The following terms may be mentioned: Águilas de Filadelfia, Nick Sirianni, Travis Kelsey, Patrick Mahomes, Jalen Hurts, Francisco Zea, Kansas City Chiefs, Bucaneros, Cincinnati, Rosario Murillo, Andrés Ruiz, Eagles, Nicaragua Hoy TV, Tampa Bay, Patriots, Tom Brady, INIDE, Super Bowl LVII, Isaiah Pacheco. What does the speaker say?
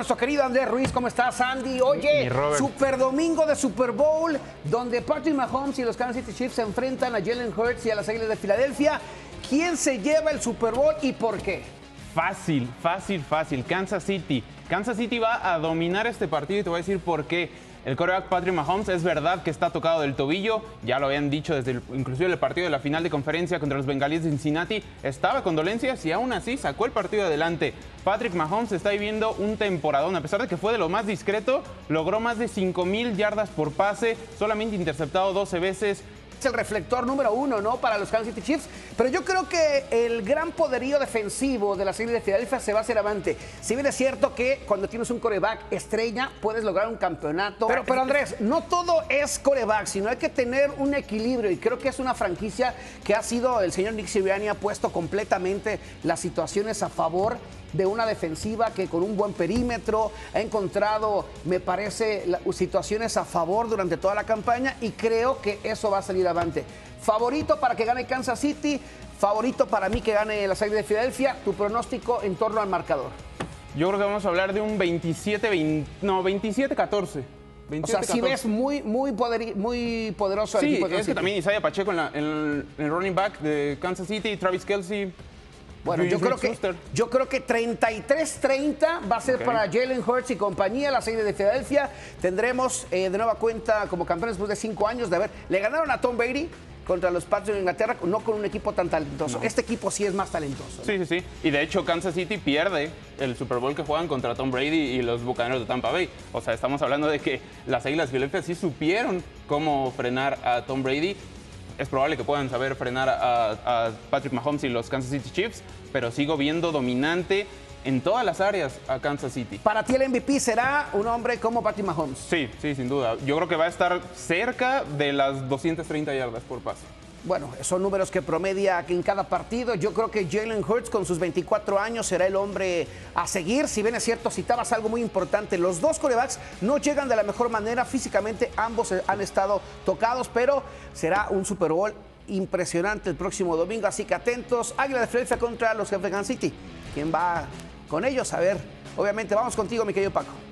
nuestro querido Andrés Ruiz. ¿Cómo estás, Andy? Oye, super domingo de Super Bowl, donde Patrick Mahomes y los Kansas City Chiefs se enfrentan a Jalen Hurts y a las Águilas de Filadelfia. ¿Quién se lleva el Super Bowl y por qué? Fácil, fácil, fácil. Kansas City. Kansas City va a dominar este partido y te voy a decir por qué. El quarterback Patrick Mahomes es verdad que está tocado del tobillo, ya lo habían dicho desde inclusive el partido de la final de conferencia contra los bengalíes de Cincinnati, estaba con dolencias y aún así sacó el partido adelante. Patrick Mahomes está viviendo un temporadón, a pesar de que fue de lo más discreto, logró más de 5,000 yardas por pase, solamente interceptado 12 veces. Es el reflector número uno, ¿no?, para los Kansas City Chiefs, pero yo creo que el gran poderío defensivo de la serie de Filadelfia se va a hacer avante. Si bien es cierto que cuando tienes un coreback estrella puedes lograr un campeonato, pero Andrés, no todo es coreback, sino hay que tener un equilibrio, y creo que es una franquicia que ha sido, el señor Nick Sirianni ha puesto completamente las situaciones a favor de una defensiva que con un buen perímetro ha encontrado, me parece, situaciones a favor durante toda la campaña, y creo que eso va a salir avante. Favorito para que gane Kansas City, favorito para mí que gane las Águilas de Filadelfia. Tu pronóstico en torno al marcador. Yo creo que vamos a hablar de un 27-14. 27, o sea, si ves muy poderoso al equipo de Kansas City. Sí, es que también Isaiah Pacheco en el running back de Kansas City, Travis Kelsey. Bueno, yo creo que 33-30 va a ser para Jalen Hurts y compañía. La serie de Filadelfia tendremos de nueva cuenta como campeones después de 5 años de haber. Le ganaron a Tom Brady contra los Patriots de Inglaterra, no con un equipo tan talentoso. No. Este equipo sí es más talentoso, ¿no? Sí. Y de hecho Kansas City pierde el Super Bowl que juegan contra Tom Brady y los Bucaneros de Tampa Bay. O sea, estamos hablando de que las Águilas de Filadelfia sí supieron cómo frenar a Tom Brady. Es probable que puedan saber frenar a Patrick Mahomes y los Kansas City Chiefs, pero sigo viendo dominante en todas las áreas a Kansas City. Para ti el MVP será un hombre como Patrick Mahomes. Sí, sin duda. Yo creo que va a estar cerca de las 230 yardas por pase. Bueno, son números que promedia en cada partido. Yo creo que Jalen Hurts con sus 24 años será el hombre a seguir. Si bien es cierto, citabas algo muy importante. Los dos quarterbacks no llegan de la mejor manera físicamente. Ambos han estado tocados, pero será un Super Bowl impresionante el próximo domingo. Así que atentos. Águila de Filadelfia contra los jefes de Kansas City. ¿Quién va con ellos? A ver, obviamente vamos contigo, mi querido Paco.